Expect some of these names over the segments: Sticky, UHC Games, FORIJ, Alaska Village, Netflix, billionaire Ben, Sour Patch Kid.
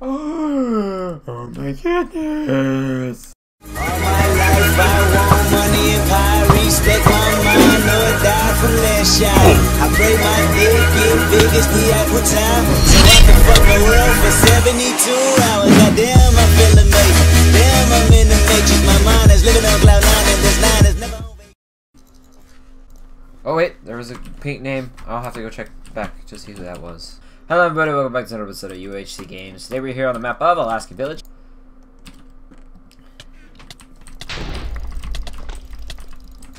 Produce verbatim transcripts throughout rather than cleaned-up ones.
Oh, oh my goodness. All my life I want money and power, respect my mind, no die from that shot. I pray my dick get big as the apple time, so I can fuck the world for seventy-two hours. Now damn, I feel amazing. Damn, I'm in the matrix. My mind is living on cloud nine, and this nine is never over. Oh wait, there was a pink name. I'll have to go check back to see who that was. Hello everybody, welcome back to another episode of U H C Games. Today we're here on the map of Alaska Village.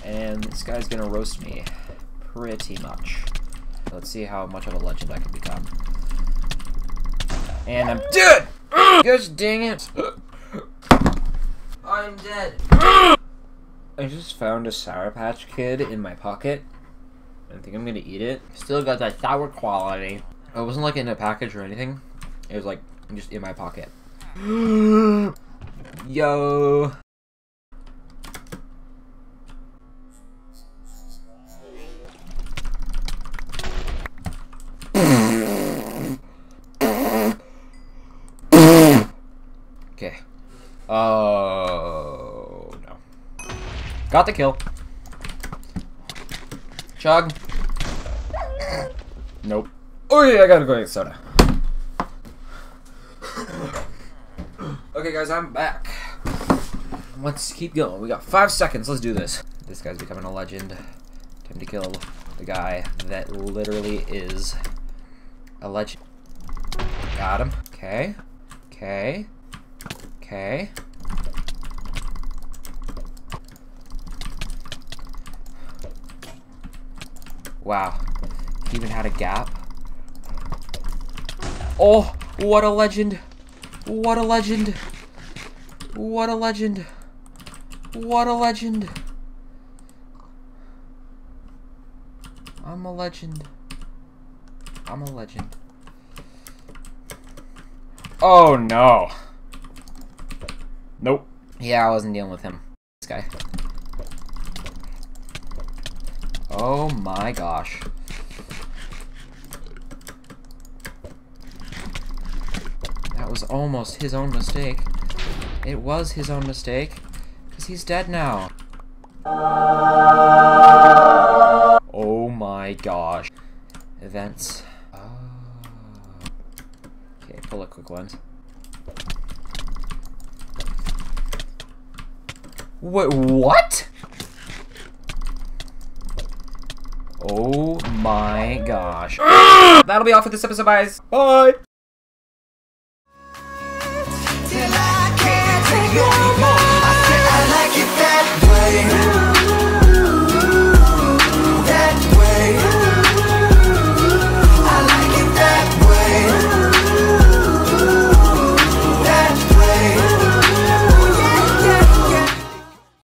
And this guy's gonna roast me, pretty much. Let's see how much of a legend I can become. And I'm dead! Gosh dang it! I'm dead! I just found a Sour Patch Kid in my pocket. I think I'm gonna eat it. Still got that sour quality. It wasn't like in a package or anything. It was like just in my pocket. Yo. Okay. Oh no. Got the kill. Chug. Nope. Oh yeah, I gotta go get soda. Okay guys, I'm back. Let's keep going. We got five seconds. Let's do this. This guy's becoming a legend. Time to kill the guy that literally is a legend. Got him. Okay. Okay. Okay. Wow. He even had a gap. Oh, what a legend! What a legend! What a legend! What a legend! I'm a legend. I'm a legend. Oh no! Nope. Yeah, I wasn't dealing with him. This guy. Oh my gosh. That was almost his own mistake. It was his own mistake, because he's dead now. Oh my gosh. Events. Oh. Okay, pull a quick one. Wait, what? Oh my gosh. That'll be all for this episode, guys. Bye!